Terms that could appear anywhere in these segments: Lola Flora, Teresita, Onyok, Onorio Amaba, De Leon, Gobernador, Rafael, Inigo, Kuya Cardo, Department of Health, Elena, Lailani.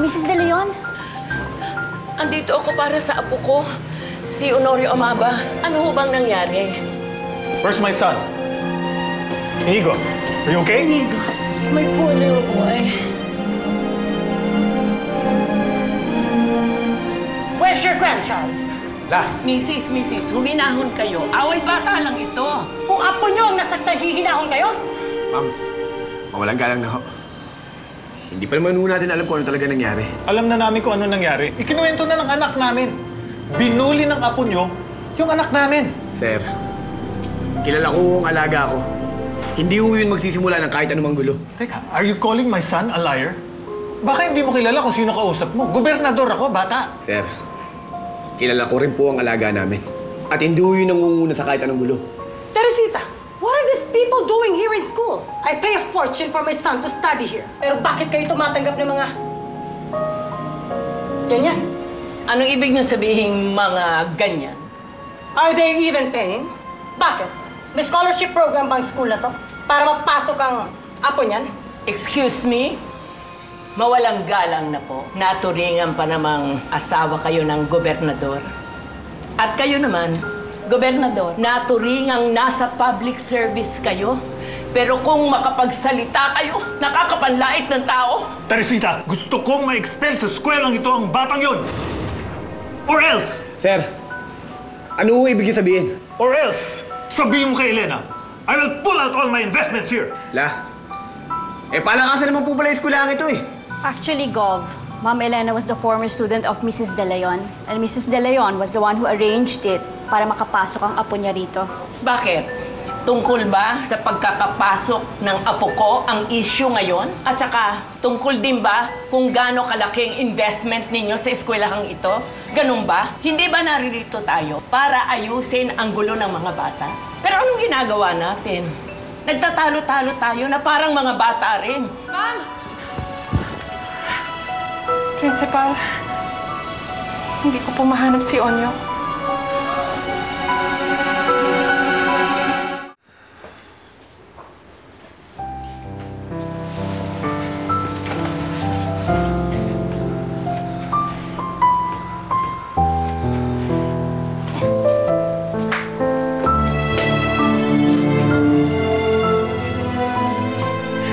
Mrs. De Leon? Andito ako para sa apo ko, si Onorio Amaba. Ano ho bang nangyari? Where's my son? Inigo, are you okay? Inigo, my poor little boy. Where's your grandchild? La! Mrs., huminahon kayo. Away bata lang ito. Kung apo niyo ang nasaktan, hihinahon kayo? Ma'am, mawalang galang na ho. Hindi pa naman natin alam kung ano talaga nangyari. Alam na namin kung ano nangyari. Ikinuwento na ng anak namin. Binuli ng apo nyo yung anak namin. Sir, kilala ko ang alaga ko. Hindi ho yun magsisimula ng kahit anumang gulo. Teka, are you calling my son a liar? Baka hindi mo kilala kung sino kausap mo. Gobernador ako, bata. Sir, kilala ko rin po ang alaga namin. At hindi ho yun nangunguna sa kahit anong gulo. Teresita! What are these people doing here in school? I pay a fortune for my son to study here. Pero bakit kayo tumatanggap ng mga... ganyan? Anong ibig niyang sabihin mga ganyan? Are they even paying? Bakit? May scholarship program bang school na to? Para mapasok ang apo niyan? Excuse me? Mawalang galang na po. Naturingan pa namang asawa kayo ng gobernador. At kayo naman, Gobernador, naturingang nasa public service kayo. Pero kung makapagsalita kayo, nakakapanlait ng tao. Teresita, gusto kong ma-expel sa skwelang ito ang batang yon. Or else! Sir, ano ibig sabihin? Or else, sabihin mo kay Elena, I will pull out all my investments here. La, palakasan naman po pala yung skwelang ito eh. Actually, Gov, Ma'am Elena was the former student of Mrs. De Leon. And Mrs. De Leon was the one who arranged it para makapasok ang apo niya rito. Bakit? Tungkol ba sa pagkakapasok ng apo ko ang issue ngayon? At saka, tungkol din ba kung gaano kalaking investment ninyo sa eskwelahang ito? Ganun ba? Hindi ba naririto tayo para ayusin ang gulo ng mga bata? Pero anong ginagawa natin? Nagtatalo-talo tayo na parang mga bata rin. Ma'am! Principal, hindi ko po mahanap si Onyok.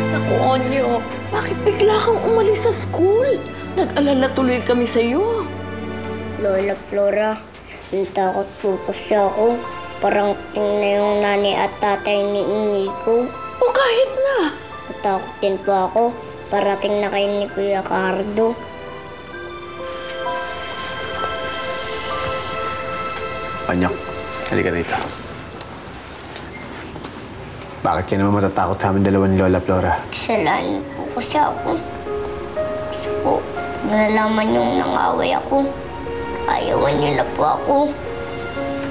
Naku, Onyok, bakit bigla kang umalis sa school? Nag-alala tuloy kami sa'yo. Lola Flora, natakot po kasi ako. Parang tingnan yung nanay at tatay ni Inigo. O kahit na! Natakot din po ako. Parating na kayo ni Kuya Cardo. Onyok, halika rito. Bakit ka naman matatakot sa amin dalawa ni Lola Flora? Kasalanan po kasi ako. Kasi po, nalaman yung nangaway ako. Ayawan niyo na po ako.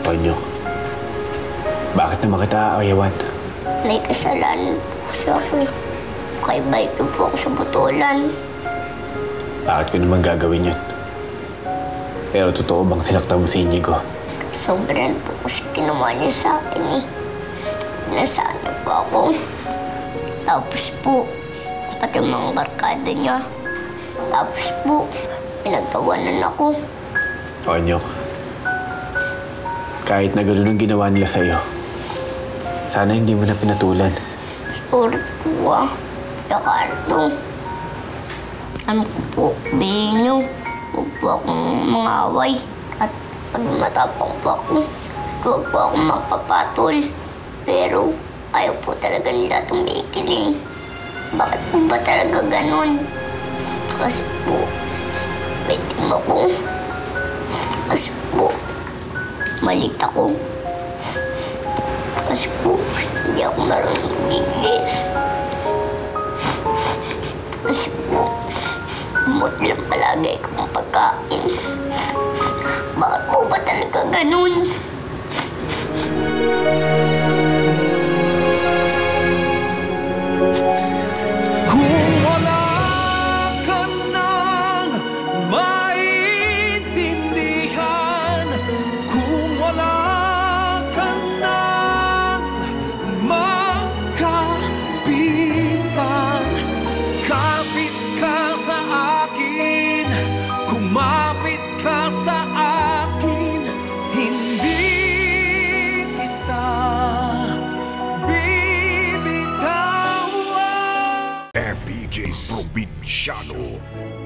Onyok, bakit naman kita ayawan? May kasalanan po kasi ako. Kaibay ko po ako sa butulan. Bakit ko naman gagawin yun? Pero totoo bang sinaktan mo si Inigo? Sobrang po kasi ginawa niya sa akin eh. Nasana po ako. Tapos po, pati mga barkada niya. Tapos po, pinagtawanan ako. Onyok, kahit na gano'n ang ginawa nila sa'yo, sana hindi mo na pinatulan. Sorry po ah, Kuya Cardo. Ano ko po, bihin niyo, huwag po akong mangaway. At pag matapang po ako, huwag po akong mapapatol. Pero ayaw po talaga nila tumigil eh. Bakit po ba talaga gano'n? Kasi po, pwede mo ko. Kasi po, malit ako. Kasi po, hindi ako marunong mag-Ingles. Kasi po, kumot lang palagi akong pagkain. Bakit po ba talaga ganun? Kapit ka sa akin. Bidyano.